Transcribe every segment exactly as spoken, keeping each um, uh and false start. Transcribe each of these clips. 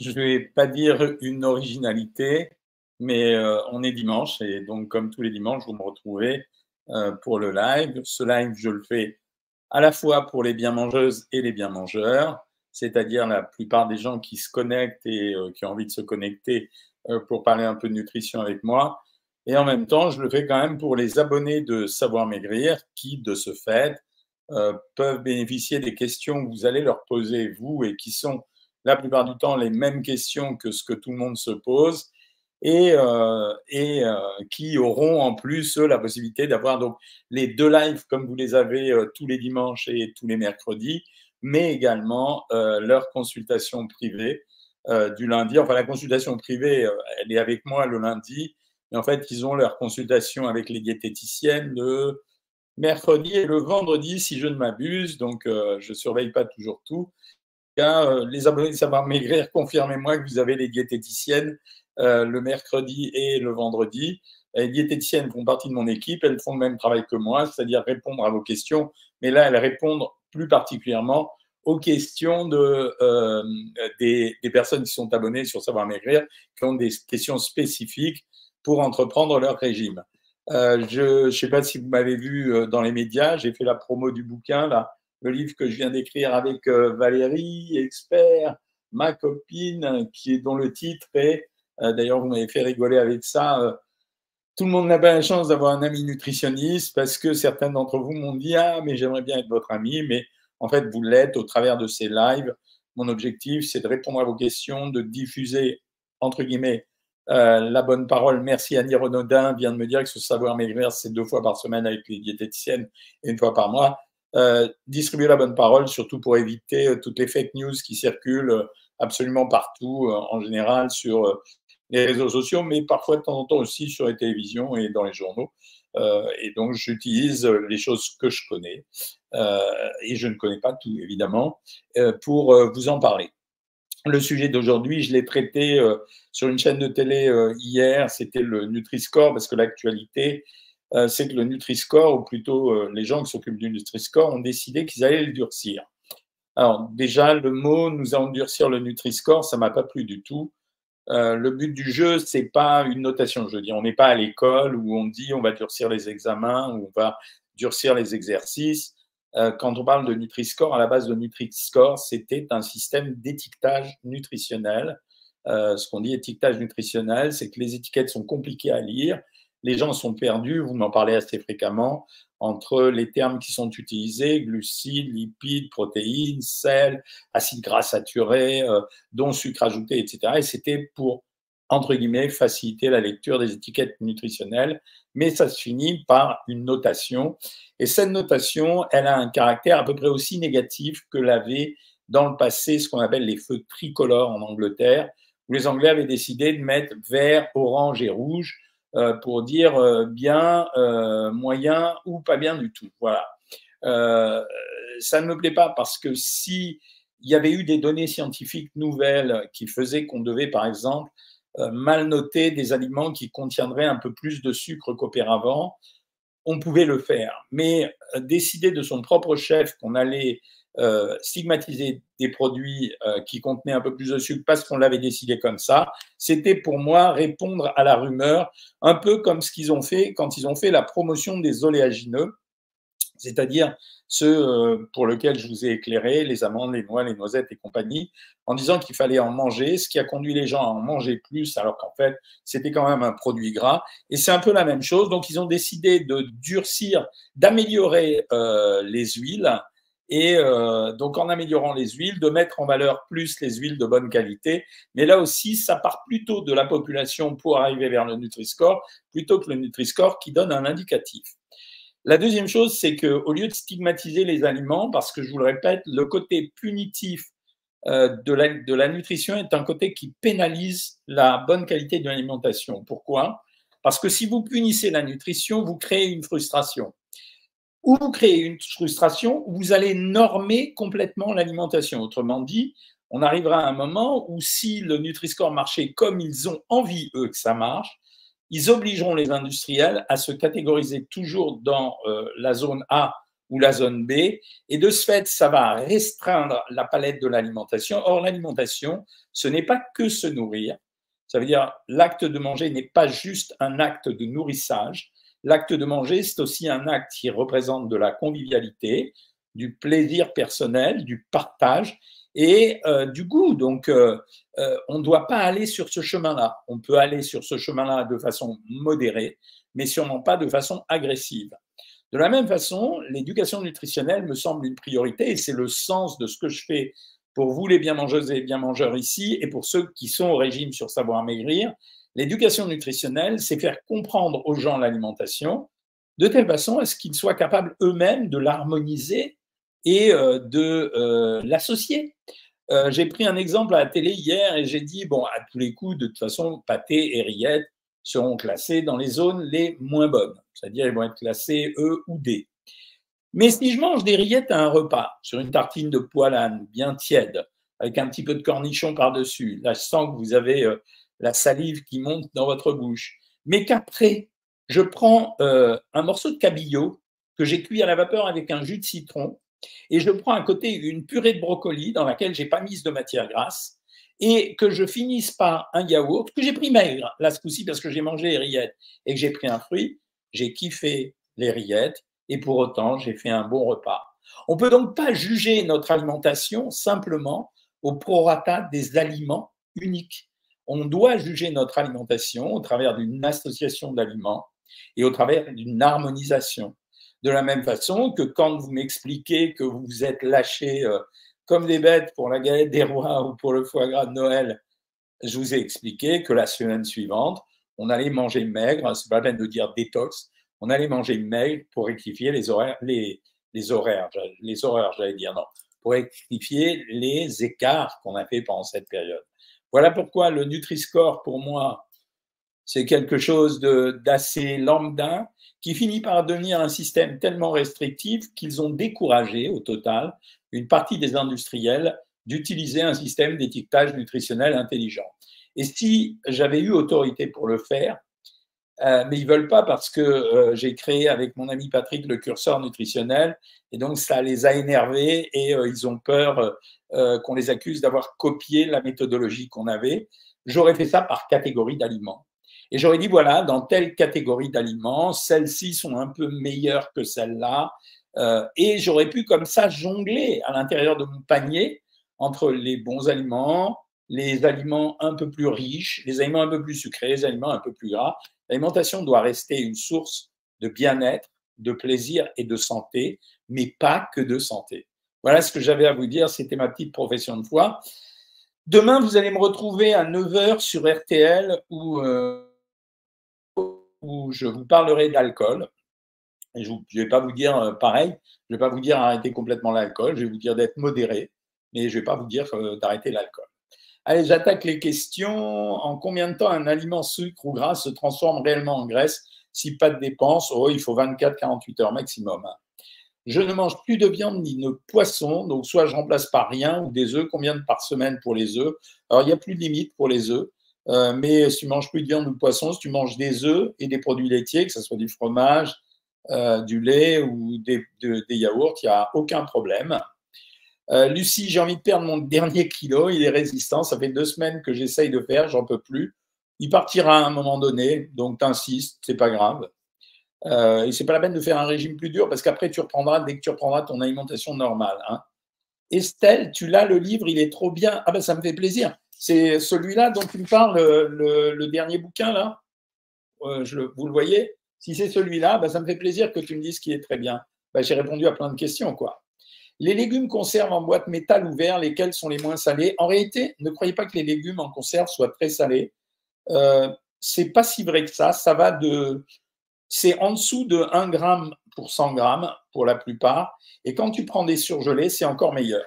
je ne vais pas dire une originalité, mais euh, on est dimanche et donc comme tous les dimanches, vous me retrouvez euh, pour le live. Ce live, je le fais à la fois pour les bien-mangeuses et les bien-mangeurs, c'est-à-dire la plupart des gens qui se connectent et euh, qui ont envie de se connecter euh, pour parler un peu de nutrition avec moi. Et en même temps, je le fais quand même pour les abonnés de Savoir Maigrir qui, de ce fait, euh, peuvent bénéficier des questions que vous allez leur poser, vous, et qui sont la plupart du temps les mêmes questions que ce que tout le monde se pose et, euh, et euh, qui auront en plus eux, la possibilité d'avoir donc les deux lives comme vous les avez euh, tous les dimanches et tous les mercredis, mais également euh, leur consultation privée euh, du lundi. Enfin, la consultation privée, euh, elle est avec moi le lundi. Et en fait, ils ont leur consultation avec les diététiciennes le mercredi et le vendredi, si je ne m'abuse. Donc, euh, je ne surveille pas toujours tout. Car, euh, les abonnés de Savoir Maigrir, confirmez-moi que vous avez les diététiciennes euh, le mercredi et le vendredi. Les diététiciennes font partie de mon équipe. Elles font le même travail que moi, c'est-à-dire répondre à vos questions. Mais là, elles répondent plus particulièrement aux questions de, euh, des, des personnes qui sont abonnées sur Savoir Maigrir, qui ont des questions spécifiques pour entreprendre leur régime. Euh, je ne sais pas si vous m'avez vu euh, dans les médias, j'ai fait la promo du bouquin, là, le livre que je viens d'écrire avec euh, Valérie, expert, ma copine, qui est, dont le titre est, euh, d'ailleurs vous m'avez fait rigoler avec ça, euh, tout le monde n'a pas la chance d'avoir un ami nutritionniste parce que certains d'entre vous m'ont dit « Ah, mais j'aimerais bien être votre ami », mais en fait vous l'êtes au travers de ces lives. Mon objectif, c'est de répondre à vos questions, de diffuser, entre guillemets, Euh, la bonne parole. Merci Annie Renaudin vient de me dire que ce Savoir Maigrir, c'est deux fois par semaine avec les diététiciennes et une fois par mois. Euh, distribuez la bonne parole, surtout pour éviter euh, toutes les fake news qui circulent euh, absolument partout, euh, en général sur euh, les réseaux sociaux, mais parfois de temps en temps aussi sur les télévisions et dans les journaux. Euh, et donc, j'utilise les choses que je connais euh, et je ne connais pas tout, évidemment, euh, pour euh, vous en parler. Le sujet d'aujourd'hui, je l'ai traité euh, sur une chaîne de télé euh, hier, c'était le Nutri-Score, parce que l'actualité, euh, c'est que le Nutri-Score, ou plutôt euh, les gens qui s'occupent du Nutri-Score, ont décidé qu'ils allaient le durcir. Alors déjà, le mot « nous allons durcir le Nutri-Score », ça ne m'a pas plu du tout. Euh, le but du jeu, ce n'est pas une notation, je veux dire. On n'est pas à l'école où on dit « on va durcir les examens » ou « on va durcir les exercices ». Quand on parle de Nutri-Score, à la base de Nutri-Score, c'était un système d'étiquetage nutritionnel. Euh, ce qu'on dit étiquetage nutritionnel, c'est que les étiquettes sont compliquées à lire, les gens sont perdus, vous m'en parlez assez fréquemment, entre les termes qui sont utilisés, glucides, lipides, protéines, sel, acides gras saturés, euh, dont sucre ajouté, et cetera. Et c'était pour, entre guillemets, faciliter la lecture des étiquettes nutritionnelles, mais ça se finit par une notation. Et cette notation, elle a un caractère à peu près aussi négatif que l'avait dans le passé ce qu'on appelle les feux tricolores en Angleterre, où les Anglais avaient décidé de mettre vert, orange et rouge euh, pour dire euh, bien, euh, moyen ou pas bien du tout. Voilà. Euh, ça ne me plaît pas parce que s'il y avait eu des données scientifiques nouvelles qui faisaient qu'on devait, par exemple, Euh, mal noté des aliments qui contiendraient un peu plus de sucre qu'auparavant, on pouvait le faire. Mais euh, décider de son propre chef qu'on allait euh, stigmatiser des produits euh, qui contenaient un peu plus de sucre parce qu'on l'avait décidé comme ça, c'était pour moi répondre à la rumeur, un peu comme ce qu'ils ont fait quand ils ont fait la promotion des oléagineux, c'est-à-dire ceux pour lesquels je vous ai éclairé, les amandes, les noix, les noisettes et compagnie, en disant qu'il fallait en manger, ce qui a conduit les gens à en manger plus, alors qu'en fait, c'était quand même un produit gras. Et c'est un peu la même chose. Donc, ils ont décidé de durcir, d'améliorer euh, les huiles. Et euh, donc, en améliorant les huiles, de mettre en valeur plus les huiles de bonne qualité. Mais là aussi, ça part plutôt de la population pour arriver vers le Nutri-Score, plutôt que le Nutri-Score qui donne un indicatif. La deuxième chose, c'est qu'au lieu de stigmatiser les aliments, parce que je vous le répète, le côté punitif euh, de, la, de la nutrition est un côté qui pénalise la bonne qualité de l'alimentation. Pourquoi? Parce que si vous punissez la nutrition, vous créez une frustration. Ou vous créez une frustration, ou vous allez normer complètement l'alimentation. Autrement dit, on arrivera à un moment où si le Nutri-Score marchait comme ils ont envie, eux, que ça marche, ils obligeront les industriels à se catégoriser toujours dans euh, la zone A ou la zone B, et de ce fait, ça va restreindre la palette de l'alimentation. Or, l'alimentation, ce n'est pas que se nourrir. Ça veut dire l'acte de manger n'est pas juste un acte de nourrissage. L'acte de manger, c'est aussi un acte qui représente de la convivialité, du plaisir personnel, du partage et euh, du goût. Donc, euh, euh, on ne doit pas aller sur ce chemin-là. On peut aller sur ce chemin-là de façon modérée, mais sûrement pas de façon agressive. De la même façon, l'éducation nutritionnelle me semble une priorité et c'est le sens de ce que je fais pour vous, les bien-mangeuses et les bien-mangeurs ici, et pour ceux qui sont au régime sur Savoir Maigrir. L'éducation nutritionnelle, c'est faire comprendre aux gens l'alimentation de telle façon à ce qu'ils soient capables eux-mêmes de l'harmoniser et euh, de euh, l'associer. Euh, j'ai pris un exemple à la télé hier et j'ai dit, bon, à tous les coups, de toute façon, pâté et rillettes seront classés dans les zones les moins bonnes, c'est-à-dire ils vont être classés E ou D. Mais si je mange des rillettes à un repas, sur une tartine de poilane bien tiède, avec un petit peu de cornichon par-dessus, là je sens que vous avez euh, la salive qui monte dans votre bouche, mais qu'après, je prends euh, un morceau de cabillaud que j'ai cuit à la vapeur avec un jus de citron, et je prends à côté une purée de brocoli dans laquelle je n'ai pas mis de matière grasse, et que je finisse par un yaourt que j'ai pris maigre, là ce coup-ci parce que j'ai mangé les rillettes et que j'ai pris un fruit, j'ai kiffé les rillettes et pour autant j'ai fait un bon repas. On ne peut donc pas juger notre alimentation simplement au prorata des aliments uniques. On doit juger notre alimentation au travers d'une association d'aliments et au travers d'une harmonisation. De la même façon que quand vous m'expliquez que vous vous êtes lâché euh, comme des bêtes pour la galette des rois ou pour le foie gras de Noël, je vous ai expliqué que la semaine suivante, on allait manger maigre, c'est pas la peine de dire détox, on allait manger maigre pour rectifier les horaires, les, les horaires, les horaires, j'allais dire non, pour rectifier les écarts qu'on a fait pendant cette période. Voilà pourquoi le Nutri-Score, pour moi, c'est quelque chose d'assez lambda qui finit par devenir un système tellement restrictif qu'ils ont découragé au total une partie des industriels d'utiliser un système d'étiquetage nutritionnel intelligent. Et si j'avais eu autorité pour le faire, euh, mais ils ne veulent pas parce que euh, j'ai créé avec mon ami Patrick le curseur nutritionnel, et donc ça les a énervés et euh, ils ont peur euh, qu'on les accuse d'avoir copié la méthodologie qu'on avait. J'aurais fait ça par catégorie d'aliments. Et j'aurais dit, voilà, dans telle catégorie d'aliments, celles-ci sont un peu meilleures que celles-là, Euh, et j'aurais pu comme ça jongler à l'intérieur de mon panier entre les bons aliments, les aliments un peu plus riches, les aliments un peu plus sucrés, les aliments un peu plus gras. L'alimentation doit rester une source de bien-être, de plaisir et de santé, mais pas que de santé. Voilà ce que j'avais à vous dire, c'était ma petite profession de foi. Demain, vous allez me retrouver à neuf heures sur R T L où, euh, où je vous parlerai d'alcool. Et je ne vais pas vous dire euh, pareil, je ne vais pas vous dire arrêter complètement l'alcool, je vais vous dire d'être modéré, mais je ne vais pas vous dire euh, d'arrêter l'alcool. Allez, j'attaque les questions. En combien de temps un aliment sucre ou gras se transforme réellement en graisse si pas de dépense? Oh, il faut vingt-quatre à quarante-huit heures maximum. Je ne mange plus de viande ni de poisson, donc soit je remplace par rien ou des œufs. Combien de par semaine pour les œufs? Alors, il n'y a plus de limite pour les œufs. Euh, mais si tu ne manges plus de viande ou de poisson, si tu manges des œufs et des produits laitiers, que ce soit du fromage, Euh, du lait ou des, de, des yaourts, il n'y a aucun problème. Euh, Lucie, j'ai envie de perdre mon dernier kilo, il est résistant, ça fait deux semaines que j'essaye de faire, j'en peux plus. Il partira à un moment donné, donc t'insistes, c'est pas grave. Euh, et c'est pas la peine de faire un régime plus dur parce qu'après tu reprendras dès que tu reprendras ton alimentation normale. Hein. Estelle, tu l'as le livre, il est trop bien. Ah ben ça me fait plaisir. C'est celui-là dont tu me parles, le, le, le dernier bouquin là. Euh, je, vous le voyez? Si c'est celui-là, bah ça me fait plaisir que tu me dises qu'il est très bien. Bah, j'ai répondu à plein de questions, quoi. Les légumes conserves en boîte métal ouvert, lesquels sont les moins salés? En réalité, ne croyez pas que les légumes en conserve soient très salés. Euh, Ce n'est pas si vrai que ça. Ça va de... C'est en dessous de un gramme pour cent grammes pour la plupart. Et quand tu prends des surgelés, c'est encore meilleur.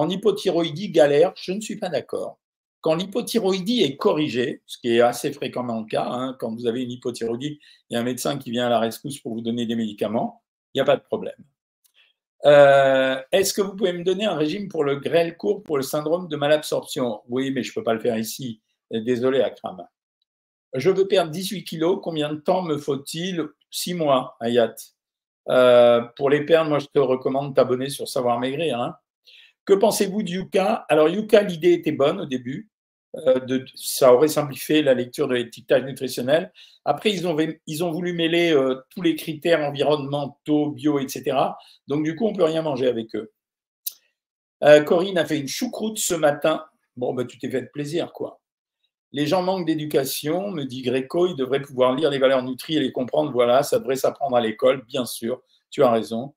En hypothyroïdie galère, je ne suis pas d'accord. Quand l'hypothyroïdie est corrigée, ce qui est assez fréquemment le cas, hein, quand vous avez une hypothyroïdie, il y a un médecin qui vient à la rescousse pour vous donner des médicaments, il n'y a pas de problème. Euh, Est-ce que vous pouvez me donner un régime pour le grêle court pour le syndrome de malabsorption? Oui, mais je ne peux pas le faire ici. Désolé, Akram. Je veux perdre dix-huit kilos. Combien de temps me faut-il? Six mois, Hayat. Euh, pour les perdre, moi, je te recommande de t'abonner sur Savoir Maigrir. Hein. Que pensez-vous de Yuka? Alors, Yuka, l'idée était bonne au début. Euh, de, ça aurait simplifié la lecture de l'étiquetage nutritionnel. Après, ils ont, ils ont voulu mêler euh, tous les critères environnementaux, bio, et cetera. Donc, du coup, on ne peut rien manger avec eux. Euh, Corinne a fait une choucroute ce matin. Bon, bah, tu t'es fait plaisir, quoi. Les gens manquent d'éducation, me dit Gréco, ils devraient pouvoir lire les valeurs nutri et les comprendre. Voilà, ça devrait s'apprendre à l'école, bien sûr, tu as raison.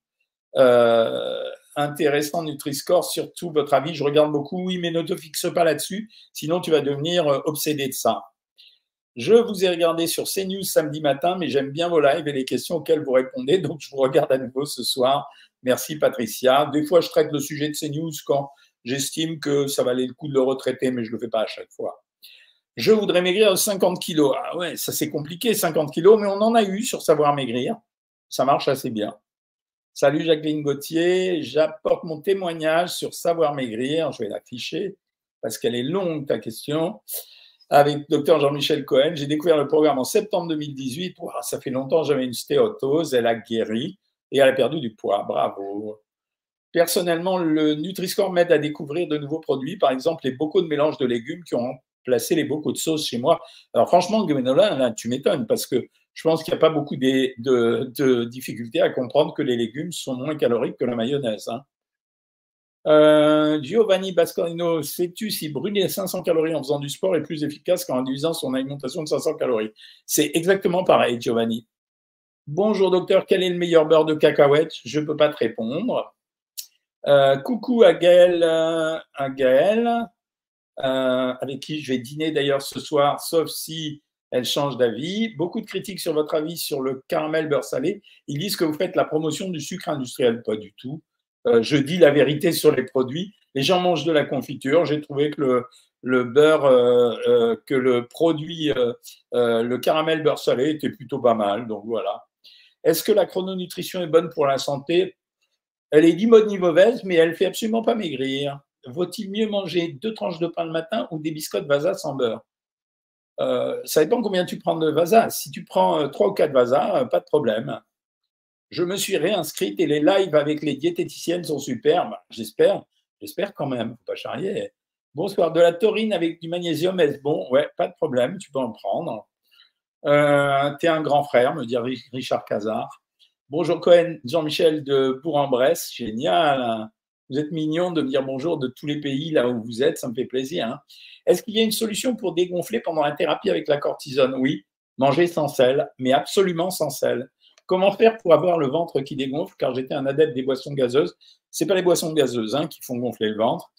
Euh, intéressant Nutri-Score, surtout votre avis, je regarde beaucoup, oui, mais ne te fixe pas là-dessus, sinon tu vas devenir obsédé de ça. Je vous ai regardé sur CNews samedi matin, mais j'aime bien vos lives et les questions auxquelles vous répondez, donc je vous regarde à nouveau ce soir. Merci Patricia. Des fois, je traite le sujet de CNews quand j'estime que ça valait le coup de le retraiter, mais je ne le fais pas à chaque fois. Je voudrais maigrir de cinquante kilos. Ah ouais, ça c'est compliqué, cinquante kilos, mais on en a eu sur Savoir Maigrir. Ça marche assez bien. Salut Jacqueline Gauthier, j'apporte mon témoignage sur Savoir Maigrir. Je vais l'afficher parce qu'elle est longue ta question. Avec Dr Jean-Michel Cohen, j'ai découvert le programme en septembre deux mille dix-huit. Wow, ça fait longtemps que j'avais une stéatose, elle a guéri et elle a perdu du poids. Bravo. Personnellement, le Nutri-Score m'aide à découvrir de nouveaux produits, par exemple les bocaux de mélange de légumes qui ont placer les bocaux de sauce chez moi. Alors franchement, Gwenola, là, tu m'étonnes parce que je pense qu'il n'y a pas beaucoup de, de, de difficultés à comprendre que les légumes sont moins caloriques que la mayonnaise. Hein. Euh, Giovanni Bascolino, sais-tu si brûler cinq cents calories en faisant du sport est plus efficace qu'en réduisant son alimentation de cinq cents calories? C'est exactement pareil, Giovanni. Bonjour docteur, quel est le meilleur beurre de cacahuète? Je ne peux pas te répondre. Euh, coucou à Gaël. À Gaël. Euh, avec qui je vais dîner d'ailleurs ce soir, sauf si elle change d'avis. Beaucoup de critiques sur votre avis sur le caramel beurre salé. Ils disent que vous faites la promotion du sucre industriel. Pas du tout. Euh, je dis la vérité sur les produits. Les gens mangent de la confiture. J'ai trouvé que le, le beurre, euh, euh, que le produit, euh, euh, le caramel beurre salé était plutôt pas mal. Donc voilà. Est-ce que la chrononutrition est bonne pour la santé? Elle est ni bonne ni mauvaise, mais elle ne fait absolument pas maigrir. Vaut-il mieux manger deux tranches de pain le matin ou des biscottes Vasa sans beurre? euh, Ça dépend combien tu prends de Vasa. Si tu prends trois ou quatre Vasa, pas de problème. Je me suis réinscrite et les lives avec les diététiciennes sont superbes. J'espère, j'espère quand même, faut pas charrier. Bonsoir, de la taurine avec du magnésium, est-ce bon? Ouais, pas de problème, tu peux en prendre. Euh, T'es un grand frère, me dit Richard Cazard. Bonjour Cohen, Jean-Michel de Bourg-en-Bresse, génial. Vous êtes mignon de me dire bonjour de tous les pays là où vous êtes, ça me fait plaisir. Hein. Est-ce qu'il y a une solution pour dégonfler pendant la thérapie avec la cortisone? Oui, manger sans sel, mais absolument sans sel. Comment faire pour avoir le ventre qui dégonfle? Car j'étais un adepte des boissons gazeuses. Ce n'est pas les boissons gazeuses hein, qui font gonfler le ventre.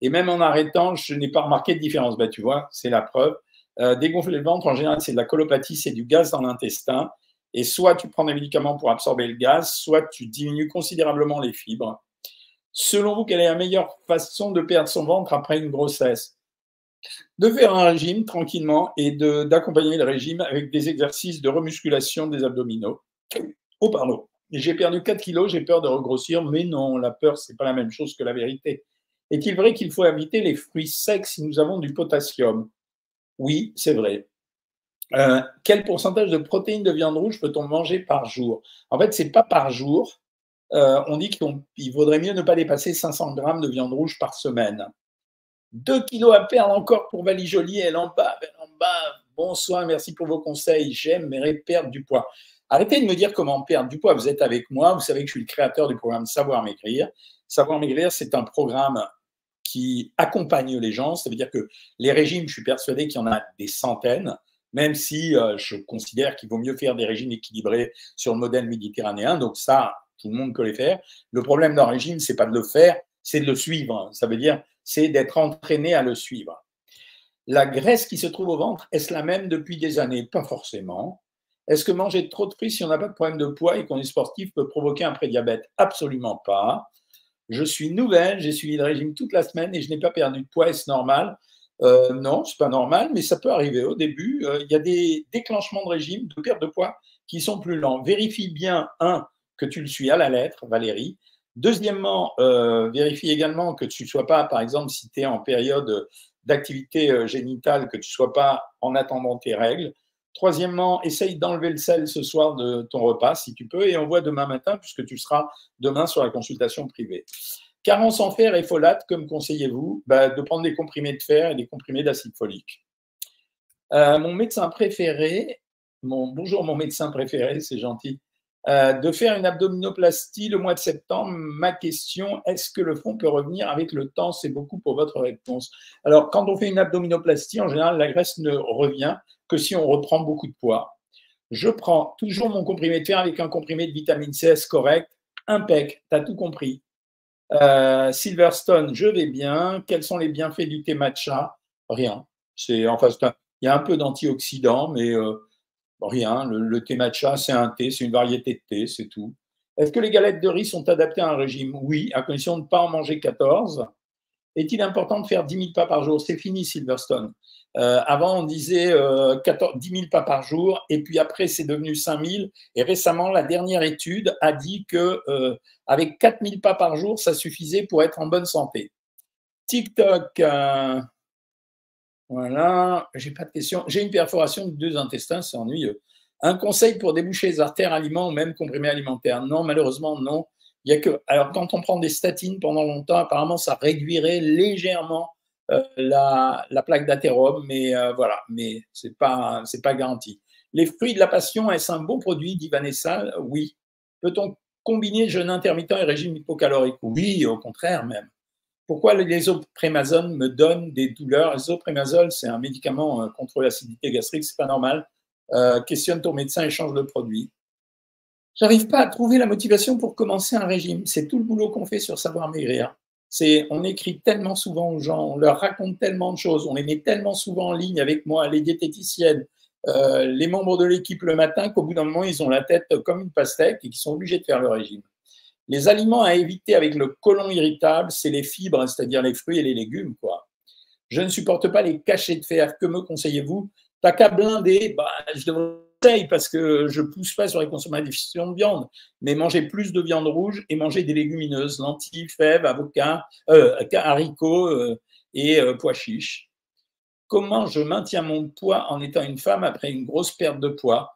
Et même en arrêtant, je n'ai pas remarqué de différence. Bah, tu vois, c'est la preuve. Euh, dégonfler le ventre, en général, c'est de la colopathie, c'est du gaz dans l'intestin. Et soit tu prends des médicaments pour absorber le gaz, soit tu diminues considérablement les fibres. Selon vous, quelle est la meilleure façon de perdre son ventre après une grossesse? De faire un régime tranquillement et d'accompagner le régime avec des exercices de remusculation des abdominaux. Oh pardon, j'ai perdu quatre kilos, j'ai peur de regrossir, mais non, la peur, ce n'est pas la même chose que la vérité. Est-il vrai qu'il faut éviter les fruits secs si nous avons du potassium? Oui, c'est vrai. Euh, quel pourcentage de protéines de viande rouge peut-on manger par jour? En fait, ce n'est pas par jour. Euh, on dit qu'il vaudrait mieux ne pas dépasser cinq cents grammes de viande rouge par semaine. deux kilos à perdre encore pour Valijoli, elle en bave, elle en bave. Bonsoir, merci pour vos conseils. J'aimerais perdre du poids. Arrêtez de me dire comment perdre du poids. Vous êtes avec moi, vous savez que je suis le créateur du programme Savoir Maigrir. Savoir Maigrir, c'est un programme qui accompagne les gens. Ça veut dire que les régimes, je suis persuadé qu'il y en a des centaines. Même si euh, je considère qu'il vaut mieux faire des régimes équilibrés sur le modèle méditerranéen. Donc ça, tout le monde peut les faire. Le problème d'un régime, ce n'est pas de le faire, c'est de le suivre. Ça veut dire, c'est d'être entraîné à le suivre. La graisse qui se trouve au ventre, est-ce la même depuis des années? Pas forcément. Est-ce que manger trop de fruits si on n'a pas de problème de poids et qu'on est sportif peut provoquer un prédiabète? Absolument pas. Je suis nouvelle, j'ai suivi le régime toute la semaine et je n'ai pas perdu de poids, est-ce normal? euh, Non, ce n'est pas normal, mais ça peut arriver au début. Il euh, y a des déclenchements de régime, de perte de poids qui sont plus lents. Vérifie bien, un, que tu le suis à la lettre, Valérie. Deuxièmement, euh, vérifie également que tu ne sois pas, par exemple, si tu es en période d'activité génitale, que tu ne sois pas en attendant tes règles. Troisièmement, essaye d'enlever le sel ce soir de ton repas, si tu peux, et envoie demain matin, puisque tu seras demain sur la consultation privée. Carence en fer et folate, que me conseillez-vous? Bah, de prendre des comprimés de fer et des comprimés d'acide folique. Euh, mon médecin préféré, mon, bonjour mon médecin préféré, c'est gentil, euh, de faire une abdominoplastie le mois de septembre. Ma question, est-ce que le fond peut revenir avec le temps? C'est beaucoup pour votre réponse. Alors, quand on fait une abdominoplastie, en général, la graisse ne revient que si on reprend beaucoup de poids. Je prends toujours mon comprimé de fer avec un comprimé de vitamine C, correct, impec, tu as tout compris. Euh, Silverstone, je vais bien. Quels sont les bienfaits du thé matcha? Rien. C'est, enfin, c'est un, il y a un peu d'antioxydants, mais euh, rien. Le, le thé matcha, c'est un thé, c'est une variété de thé, c'est tout. Est-ce que les galettes de riz sont adaptées à un régime? Oui, à condition de ne pas en manger quatorze. Est-il important de faire dix mille pas par jour? C'est fini, Silverstone. Euh, avant, on disait euh, quatorze, dix mille pas par jour, et puis après, c'est devenu cinq mille. Et récemment, la dernière étude a dit que euh, avec quatre mille pas par jour, ça suffisait pour être en bonne santé. TikTok, euh, voilà, j'ai pas de question. J'ai une perforation de deux intestins, c'est ennuyeux. Un conseil pour déboucher les artères, aliments ou même comprimés alimentaires? Non, malheureusement, non. Il y a que, alors, quand on prend des statines pendant longtemps, apparemment, ça réduirait légèrement euh, la, la plaque d'athérome, mais euh, voilà, mais ce n'est pas, c'est pas garanti. Les fruits de la passion, est-ce un bon produit, dit Vanessa? Oui. Peut-on combiner jeûne intermittent et régime hypocalorique? Oui, au contraire même. Pourquoi les oprémazoles me donnent des douleurs? Les oprémazoles, c'est un médicament contre l'acidité gastrique, c'est pas normal. Euh, questionne ton médecin et change le produit. J'arrive pas à trouver la motivation pour commencer un régime. C'est tout le boulot qu'on fait sur Savoir Maigrir. C'est, on écrit tellement souvent aux gens, on leur raconte tellement de choses, on les met tellement souvent en ligne avec moi, les diététiciennes, euh, les membres de l'équipe le matin, qu'au bout d'un moment, ils ont la tête comme une pastèque et qu'ils sont obligés de faire le régime. Les aliments à éviter avec le côlon irritable, c'est les fibres, c'est-à-dire les fruits et les légumes, quoi. Je ne supporte pas les cachets de fer. Que me conseillez-vous? T'as qu'à blinder, bah, je devrais... parce que je ne pousse pas sur les consommations de viande, mais manger plus de viande rouge et manger des légumineuses, lentilles, fèves, avocats, euh, haricots euh, et euh, pois chiches. Comment je maintiens mon poids en étant une femme après une grosse perte de poids?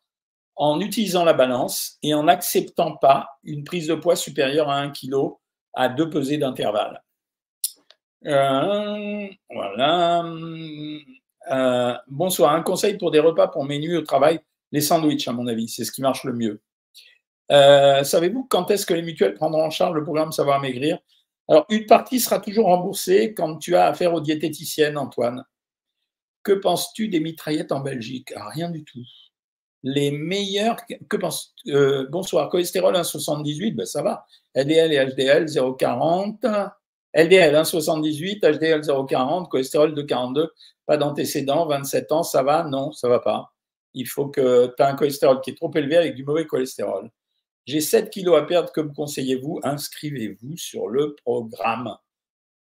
En utilisant la balance et en n'acceptant pas une prise de poids supérieure à un kilo à deux pesées d'intervalle. Euh, voilà. Euh, bonsoir. Un conseil pour des repas pour mes nuits au travail? Les sandwichs, à mon avis, c'est ce qui marche le mieux. Euh, savez-vous quand est-ce que les mutuelles prendront en charge le programme Savoir Maigrir? Alors, une partie sera toujours remboursée quand tu as affaire aux diététiciennes, Antoine. Que penses-tu des mitraillettes en Belgique? Ah, rien du tout. Les meilleures... Que penses... euh, bonsoir, cholestérol un virgule soixante-dix-huit, ben ça va. L D L et H D L zéro virgule quarante. L D L un virgule soixante-dix-huit, H D L zéro virgule quarante, cholestérol deux virgule quarante-deux. Pas d'antécédents, vingt-sept ans, ça va? Non, ça ne va pas. Il faut que tu aies un cholestérol qui est trop élevé avec du mauvais cholestérol. J'ai sept kilos à perdre, que me conseillez-vous? Inscrivez-vous sur le programme.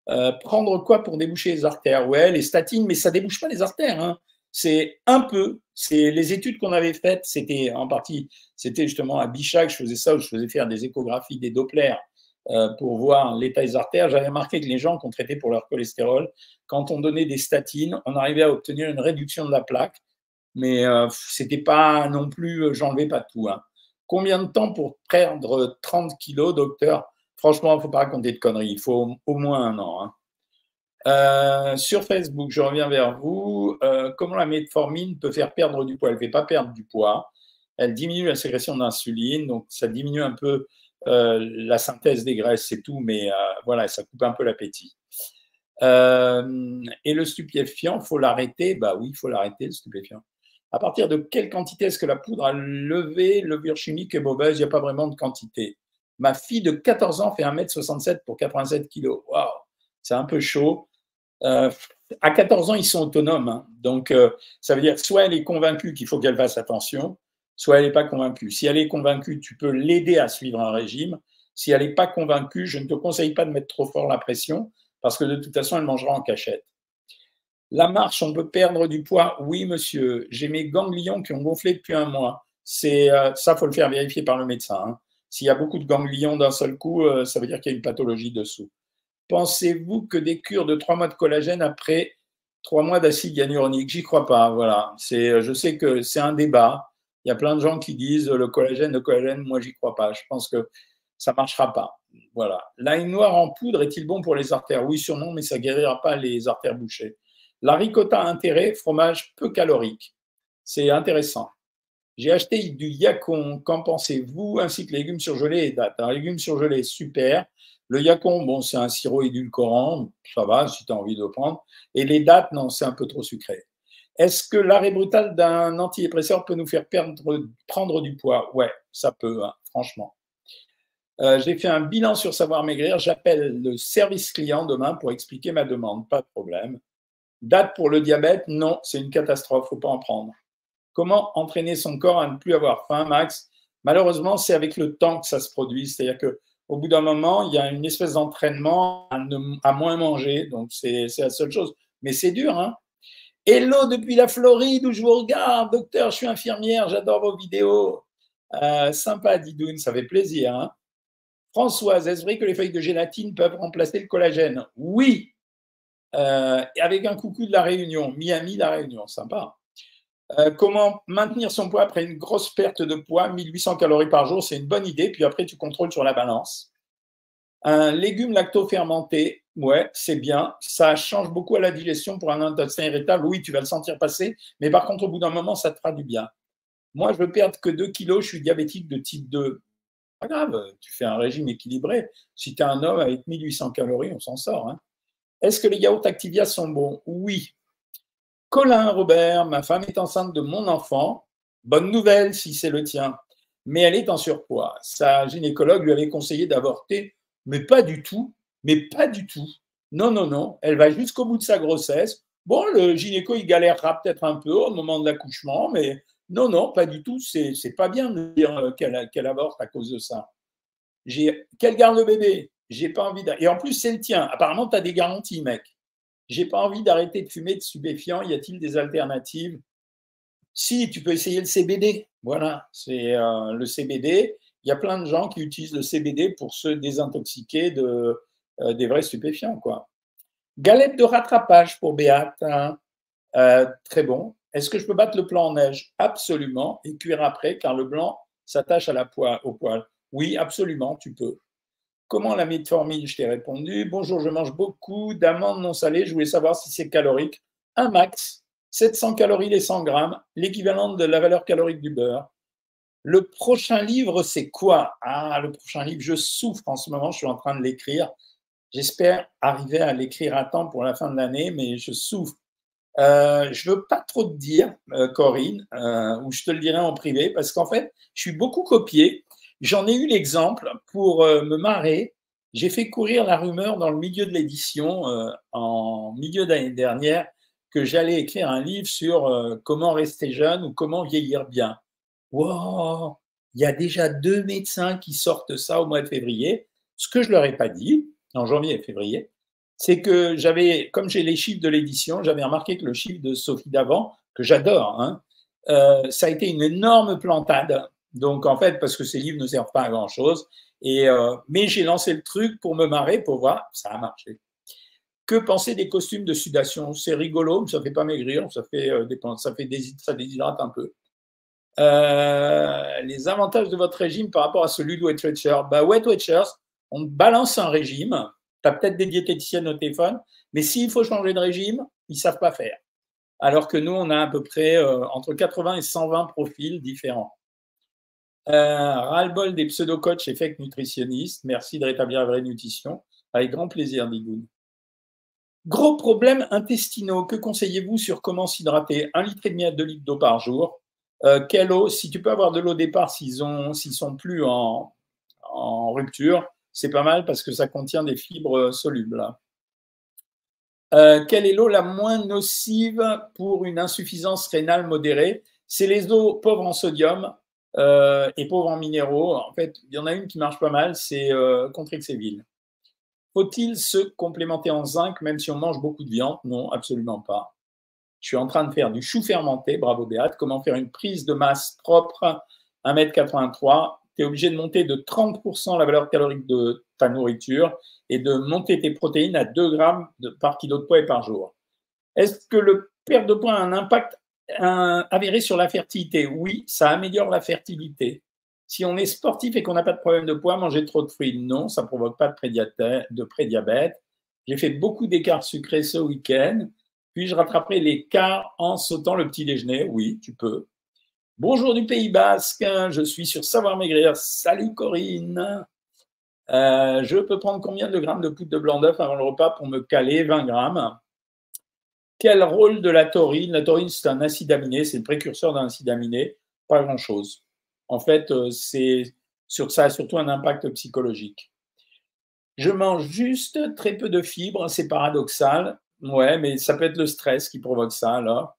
Euh, prendre quoi pour déboucher les artères? Ouais, les statines, mais ça ne débouche pas les artères. Hein. C'est un peu. C'est les études qu'on avait faites, c'était en partie, c'était justement à Bichac, je faisais ça, où je faisais faire des échographies, des Doppler euh, pour voir l'état des artères. J'avais remarqué que les gens qu'on traitait pour leur cholestérol, quand on donnait des statines, on arrivait à obtenir une réduction de la plaque. Mais euh, c'était pas non plus, euh, j'enlevais pas tout. Hein. Combien de temps pour perdre trente kilos, docteur? Franchement, il ne faut pas raconter de conneries. Il faut au moins un an. Hein. Euh, sur Facebook, je reviens vers vous. Euh, comment la métformine peut faire perdre du poids? Elle ne fait pas perdre du poids. Elle diminue la sécrétion d'insuline. Donc, ça diminue un peu euh, la synthèse des graisses, c'est tout. Mais euh, voilà, ça coupe un peu l'appétit. Euh, et le stupéfiant, il faut l'arrêter? Bah oui, il faut l'arrêter, le stupéfiant. À partir de quelle quantité est-ce que la poudre à lever, levure chimique est mauvaise? Il n'y a pas vraiment de quantité. Ma fille de quatorze ans fait un mètre soixante-sept pour quatre-vingt-sept kilos. Waouh, c'est un peu chaud. Euh, à quatorze ans, ils sont autonomes. Hein. Donc, euh, ça veut dire soit elle est convaincue qu'il faut qu'elle fasse attention, soit elle n'est pas convaincue. Si elle est convaincue, tu peux l'aider à suivre un régime. Si elle n'est pas convaincue, je ne te conseille pas de mettre trop fort la pression parce que de toute façon, elle mangera en cachette. La marche, on peut perdre du poids? Oui, monsieur. J'ai mes ganglions qui ont gonflé depuis un mois. C'est, euh, ça, il faut le faire vérifier par le médecin. Hein. S'il y a beaucoup de ganglions d'un seul coup, euh, ça veut dire qu'il y a une pathologie dessous. Pensez-vous que des cures de trois mois de collagène après Trois mois d'acide hyaluronique, j'y crois pas. Voilà. C'est, je sais que c'est un débat. Il y a plein de gens qui disent le collagène, le collagène, moi, j'y crois pas. Je pense que ça ne marchera pas. Voilà. L'ail noir en poudre est-il bon pour les artères? Oui, sûrement, mais ça ne guérira pas les artères bouchées. La ricotta a intérêt, fromage peu calorique. C'est intéressant. J'ai acheté du yacon, qu'en pensez-vous? Ainsi que légumes surgelés et dattes. Un légume surgelé, super. Le yacon, bon, c'est un sirop édulcorant, ça va si tu as envie de prendre. Et les dattes, non, c'est un peu trop sucré. Est-ce que l'arrêt brutal d'un antidépresseur peut nous faire perdre, prendre du poids? Ouais, ça peut, hein, franchement. Euh, j'ai fait un bilan sur Savoir Maigrir. J'appelle le service client demain pour expliquer ma demande, pas de problème. Date pour le diabète, non, c'est une catastrophe, faut pas en prendre. Comment entraîner son corps à ne plus avoir faim, Max? Malheureusement, c'est avec le temps que ça se produit, c'est-à-dire qu'au bout d'un moment, il y a une espèce d'entraînement à, ne, à moins manger, donc c'est la seule chose. Mais c'est dur, hein. Hello depuis la Floride où je vous regarde, docteur, je suis infirmière, j'adore vos vidéos. Euh, sympa, Didoun, ça fait plaisir, hein. Françoise, est-ce vrai que les feuilles de gélatine peuvent remplacer le collagène? Oui. Euh, avec un coucou de la Réunion, Miami, la Réunion, sympa. Euh, comment maintenir son poids après une grosse perte de poids, mille huit cents calories par jour, c'est une bonne idée, puis après tu contrôles sur la balance. Un légume lactofermenté, ouais, c'est bien, ça change beaucoup à la digestion pour un intestin irritable, oui, tu vas le sentir passer, mais par contre, au bout d'un moment, ça te fera du bien. Moi, je veux perdre que deux kilos, je suis diabétique de type deux. Pas grave, tu fais un régime équilibré. Si tu es un homme avec mille huit cents calories, on s'en sort, hein. Est-ce que les yaourts Activia sont bons? Oui. Colin Robert, ma femme est enceinte de mon enfant. Bonne nouvelle si c'est le tien. Mais elle est en surpoids. Sa gynécologue lui avait conseillé d'avorter, mais pas du tout. Mais pas du tout. Non, non, non. Elle va jusqu'au bout de sa grossesse. Bon, le gynéco, il galérera peut-être un peu au moment de l'accouchement, mais non, non, pas du tout. C'est pas bien de dire qu'elle qu'elle avorte à cause de ça. Qu'elle garde le bébé. J'ai pas envie d'arrêter. Et en plus, c'est le tien. Apparemment, tu as des garanties, mec. J'ai pas envie d'arrêter de fumer de stupéfiants. Y a-t-il des alternatives? Si, tu peux essayer le C B D. Voilà, c'est euh, le C B D. Il y a plein de gens qui utilisent le C B D pour se désintoxiquer de, euh, des vrais stupéfiants, quoi. Galette de rattrapage pour Béat. Hein. Euh, très bon. Est-ce que je peux battre le blanc en neige? Absolument. Et cuire après, car le blanc s'attache à la poêle, au poil. Oui, absolument, tu peux. Comment la métformine? Je t'ai répondu. Bonjour, je mange beaucoup d'amandes non salées. Je voulais savoir si c'est calorique. Un max, sept cents calories les cent grammes, l'équivalent de la valeur calorique du beurre. Le prochain livre, c'est quoi? Ah, le prochain livre, je souffre en ce moment. Je suis en train de l'écrire. J'espère arriver à l'écrire à temps pour la fin de l'année, mais je souffre. Euh, je ne veux pas trop te dire, euh, Corinne, euh, ou je te le dirai en privé, parce qu'en fait, je suis beaucoup copié. J'en ai eu l'exemple pour euh, me marrer. J'ai fait courir la rumeur dans le milieu de l'édition euh, en milieu d'année dernière que j'allais écrire un livre sur euh, comment rester jeune ou comment vieillir bien. Wow, il y a déjà deux médecins qui sortent ça au mois de février. Ce que je leur ai pas dit, en janvier et février, c'est que j'avais, comme j'ai les chiffres de l'édition, j'avais remarqué que le chiffre de Sophie d'avant, que j'adore, hein, euh, ça a été une énorme plantade. Donc, en fait, parce que ces livres ne servent pas à grand-chose. Et, euh, mais j'ai lancé le truc pour me marrer, pour voir, ça a marché. Que penser des costumes de sudation? C'est rigolo, mais ça ne fait pas maigrir, ça, fait, euh, des, ça, fait des, ça déshydrate un peu. Euh, les avantages de votre régime par rapport à celui de Weight Watchers? Bah, Weight Watchers, on balance un régime. Tu as peut-être des diététiciennes au téléphone, mais s'il faut changer de régime, ils ne savent pas faire. Alors que nous, on a à peu près euh, entre quatre-vingts et cent vingt profils différents. Euh, ras-le-bol des pseudo-coachs et fake nutritionnistes. Merci de rétablir la vraie nutrition. Avec grand plaisir, Didoun. Gros problèmes intestinaux. Que conseillez-vous sur comment s'hydrater? un litre et demi à deux litres d'eau par jour. Euh, quelle eau? Si tu peux avoir de l'eau au départ, s'ils ont, s'ils sont plus en, en rupture, c'est pas mal parce que ça contient des fibres solubles. Euh, quelle est l'eau la moins nocive pour une insuffisance rénale modérée? C'est les eaux pauvres en sodium. Euh, et pauvres en minéraux. En fait, il y en a une qui marche pas mal, c'est euh, Contrexéville. Faut-il se complémenter en zinc même si on mange beaucoup de viande? Non, absolument pas. Je suis en train de faire du chou fermenté, bravo Béate. Comment faire une prise de masse propre? Un mètre quatre-vingt-trois. Tu es obligé de monter de trente pour cent la valeur calorique de ta nourriture et de monter tes protéines à deux grammes par kilo de poids et par jour. Est-ce que le perte de poids a un impact un, avéré sur la fertilité? Oui, ça améliore la fertilité. Si on est sportif et qu'on n'a pas de problème de poids, manger trop de fruits, non, ça ne provoque pas de prédiabète. J'ai fait beaucoup d'écarts sucrés ce week-end. Puis-je rattraperai l'écart en sautant le petit déjeuner? Oui, tu peux. Bonjour du Pays Basque, je suis sur Savoir Maigrir. Salut Corinne. Euh, je peux prendre combien de grammes de poudre de blanc d'œuf avant le repas pour me caler? Vingt grammes. Quel rôle de la taurine? La taurine, c'est un acide aminé, c'est le précurseur d'un acide aminé. Pas grand-chose. En fait, c'est sur ça a surtout un impact psychologique. Je mange juste très peu de fibres, c'est paradoxal. Ouais, mais ça peut être le stress qui provoque ça, alors.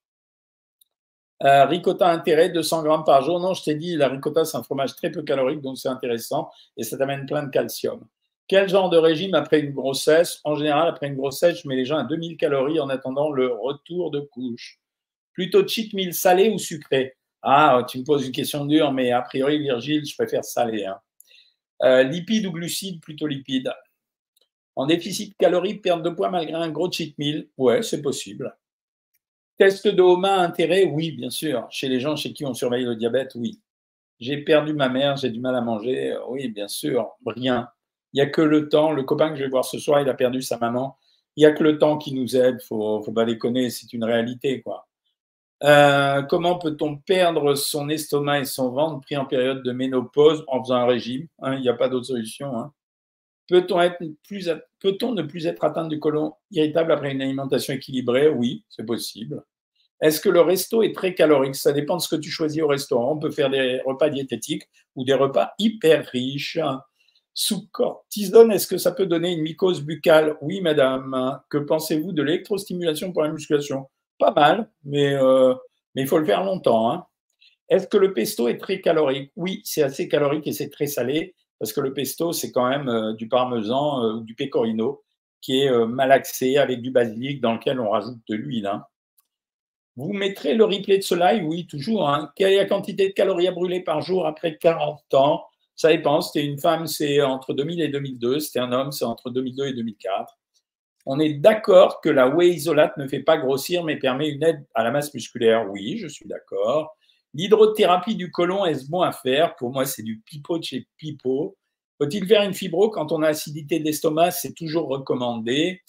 Euh, ricotta intérêt, deux cents grammes par jour. Non, je t'ai dit, la ricotta, c'est un fromage très peu calorique, donc c'est intéressant et ça t'amène plein de calcium. Quel genre de régime après une grossesse? En général, après une grossesse, je mets les gens à deux mille calories en attendant le retour de couche. Plutôt cheat meal salé ou sucré? Ah, tu me poses une question dure, mais a priori, Virgile, je préfère salé. Hein. Euh, lipides ou glucides? Plutôt lipides. En déficit calorique, perte de poids malgré un gros cheat meal? Ouais, c'est possible. Test de Homa, intérêt? Oui, bien sûr. Chez les gens chez qui on surveille le diabète, oui. J'ai perdu ma mère, j'ai du mal à manger. Oui, bien sûr, rien. Il n'y a que le temps. Le copain que je vais voir ce soir, il a perdu sa maman. Il n'y a que le temps qui nous aide. Il ne faut pas déconner, c'est une réalité, quoi. Euh, comment peut-on perdre son estomac et son ventre pris en période de ménopause en faisant un régime? Hein, il n'y a pas d'autre solution. Hein. Peut-on être plus, peut-on ne plus être atteinte du côlon irritable après une alimentation équilibrée? Oui, c'est possible. Est-ce que le resto est très calorique? Ça dépend de ce que tu choisis au restaurant. On peut faire des repas diététiques ou des repas hyper riches. Sous cortisone, est-ce que ça peut donner une mycose buccale? Oui, madame. Que pensez-vous de l'électrostimulation pour la musculation? Pas mal, mais euh, mais il faut le faire longtemps. Hein. Est-ce que le pesto est très calorique? Oui, c'est assez calorique et c'est très salé, parce que le pesto, c'est quand même euh, du parmesan ou euh, du pecorino qui est euh, malaxé avec du basilic dans lequel on rajoute de l'huile. Hein. Vous mettrez le replay de ce live? Oui, toujours. Hein. Quelle est la quantité de calories à brûler par jour après quarante ans? Ça dépend, c'était une femme, c'est entre deux mille et deux mille deux, c'était un homme, c'est entre deux mille deux et deux mille quatre. On est d'accord que la whey isolate ne fait pas grossir, mais permet une aide à la masse musculaire? Oui, je suis d'accord. L'hydrothérapie du côlon, est-ce bon à faire? Pour moi, c'est du pipeau de chez pipeau. Faut-il faire une fibro quand on a acidité de l'estomac? C'est toujours recommandé.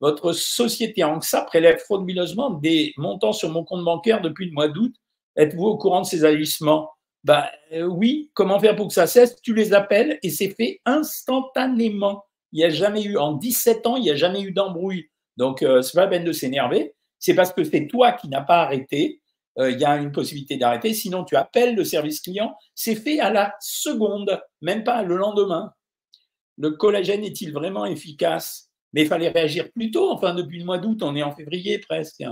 Votre société ANXA prélève frauduleusement des montants sur mon compte bancaire depuis le mois d'août. Êtes-vous au courant de ces agissements? Bah, euh, oui, comment faire pour que ça cesse? Tu les appelles et c'est fait instantanément. Il n'y a jamais eu, en dix-sept ans, il n'y a jamais eu d'embrouille. Donc, euh, ce n'est pas la peine de s'énerver. C'est parce que c'est toi qui n'as pas arrêté. Euh, il y a une possibilité d'arrêter. Sinon, tu appelles le service client. C'est fait à la seconde, même pas le lendemain. Le collagène est-il vraiment efficace? Mais il fallait réagir plus tôt. Enfin, depuis le mois d'août, on est en février presque.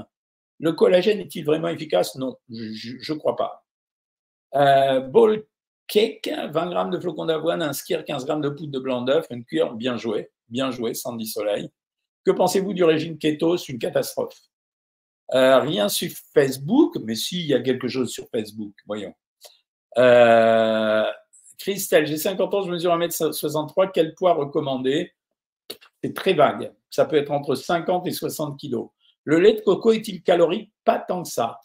Le collagène est-il vraiment efficace? Non, je ne crois pas. Euh, bowl cake, vingt grammes de flocons d'avoine, un skyr, quinze grammes de poudre de blanc d'œuf, une cuillère, bien joué, bien joué, Sandy Soleil. Que pensez-vous du régime keto? C'est une catastrophe. Euh, rien sur Facebook, mais si, il y a quelque chose sur Facebook, voyons. Euh, Christelle, j'ai cinquante ans, je mesure un mètre soixante-trois, quel poids recommandé? C'est très vague, ça peut être entre cinquante et soixante kilos. Le lait de coco est-il calorique? Pas tant que ça.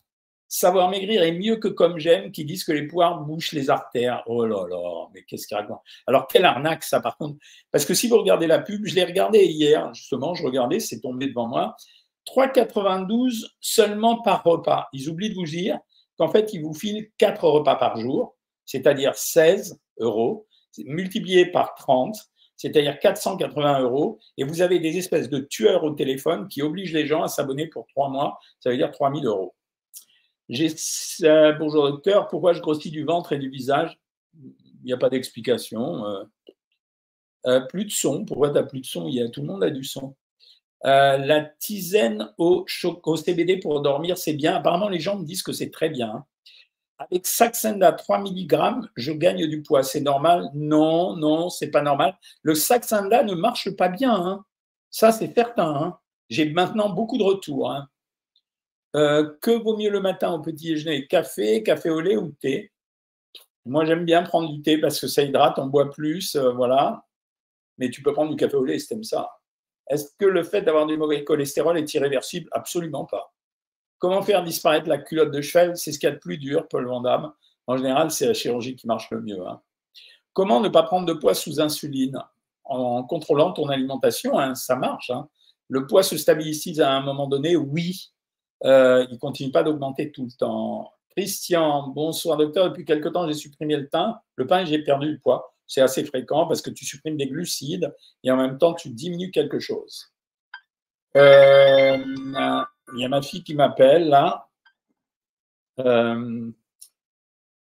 Savoir maigrir est mieux que Comme j'aime, qui disent que les poires bouchent les artères. Oh là là, mais qu'est-ce qu'ils racontent? Alors, quelle arnaque ça, par contre. Parce que si vous regardez la pub, je l'ai regardée hier, justement, je regardais, c'est tombé devant moi. trois euros quatre-vingt-douze seulement par repas. Ils oublient de vous dire qu'en fait, ils vous filent quatre repas par jour, c'est-à-dire seize euros, multiplié par trente, c'est-à-dire quatre cent quatre-vingts euros, et vous avez des espèces de tueurs au téléphone qui obligent les gens à s'abonner pour trois mois, ça veut dire trois mille euros. Euh, bonjour docteur, pourquoi je grossis du ventre et du visage? Il n'y a pas d'explication. Euh, euh, plus de son, pourquoi tu n'as plus de son? Il y a, tout le monde a du son. Euh, la tisane au, au C B D pour dormir, c'est bien. Apparemment, les gens me disent que c'est très bien. Avec Saxenda trois milligrammes, je gagne du poids. C'est normal? Non, non, c'est pas normal. Le Saxenda ne marche pas bien. Hein. Ça, c'est certain. Hein. J'ai maintenant beaucoup de retours. Hein. Euh, que vaut mieux le matin au petit déjeuner? Café, café au lait ou thé? Moi, j'aime bien prendre du thé parce que ça hydrate, on boit plus, euh, voilà. Mais tu peux prendre du café au lait si tu aimes ça. Est-ce que le fait d'avoir du mauvais cholestérol est irréversible? Absolument pas. Comment faire disparaître la culotte de cheval? C'est ce qu'il y a de plus dur, Paul Vandamme. En général, c'est la chirurgie qui marche le mieux. Hein. Comment ne pas prendre de poids sous insuline? En contrôlant ton alimentation, hein, ça marche. Hein. Le poids se stabilise à un moment donné, oui. Euh, il ne continue pas d'augmenter tout le temps. Christian, bonsoir docteur. Depuis quelque temps, j'ai supprimé le pain. Le pain, j'ai perdu le poids. C'est assez fréquent parce que tu supprimes des glucides et en même temps, tu diminues quelque chose. Euh, il y a ma fille qui m'appelle là. Euh,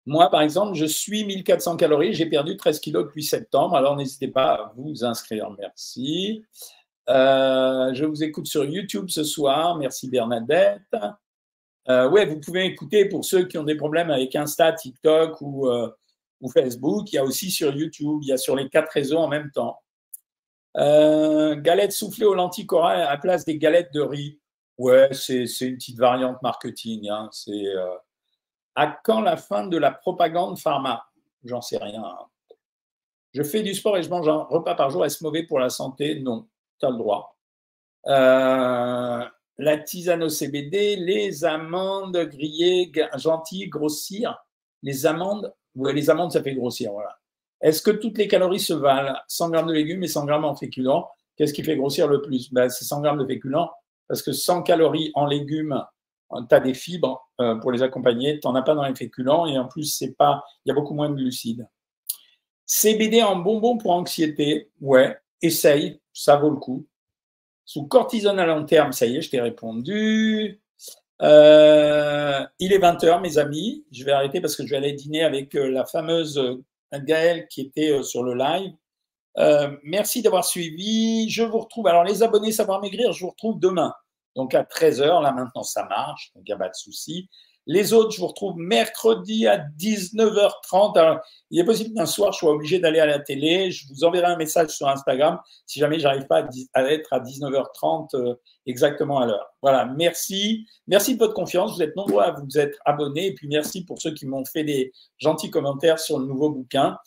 moi, par exemple, je suis mille quatre cents calories. J'ai perdu treize kilos depuis septembre. Alors, n'hésitez pas à vous inscrire. Merci. Euh, je vous écoute sur YouTube ce soir. Merci Bernadette. Euh, ouais, vous pouvez écouter pour ceux qui ont des problèmes avec Insta, TikTok ou, euh, ou Facebook. Il y a aussi sur YouTube, il y a sur les quatre réseaux en même temps. Euh, galettes soufflées aux lentilles corail à la place des galettes de riz. Ouais, c'est une petite variante marketing. Hein. C'est euh, à quand la fin de la propagande pharma? J'en sais rien. Hein. Je fais du sport et je mange un repas par jour. Est-ce mauvais pour la santé? Non, tu as le droit. Euh... La tisane au C B D, les amandes grillées, gentilles, grossir. Les amandes, ouais, les amandes, ça fait grossir, voilà. Est-ce que toutes les calories se valent? cent grammes de légumes et cent grammes en féculents. Qu'est-ce qui fait grossir le plus? Ben, c'est cent grammes de féculents parce que cent calories en légumes, tu as des fibres euh, pour les accompagner. Tu n'en as pas dans les féculents et en plus, c'est pas, il y a beaucoup moins de glucides. C B D en bonbon pour anxiété, ouais, essaye, ça vaut le coup. Sous cortisone à long terme, ça y est, je t'ai répondu. Euh, il est vingt heures, mes amis. Je vais arrêter parce que je vais aller dîner avec la fameuse Gaël qui était sur le live. Euh, merci d'avoir suivi. Je vous retrouve. Alors, les abonnés Savoir Maigrir, je vous retrouve demain. Donc, à treize heures, là, maintenant, ça marche. Donc, il n'y a pas de souci. Les autres, je vous retrouve mercredi à dix-neuf heures trente. Alors, il est possible qu'un soir, je sois obligé d'aller à la télé. Je vous enverrai un message sur Instagram si jamais je n'arrive pas à être à dix-neuf heures trente euh, exactement à l'heure. Voilà, merci. Merci de votre confiance. Vous êtes nombreux à vous être abonnés. Et puis, merci pour ceux qui m'ont fait des gentils commentaires sur le nouveau bouquin.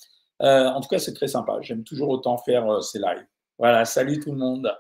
Euh, en tout cas, c'est très sympa. J'aime toujours autant faire euh, ces lives. Voilà, salut tout le monde.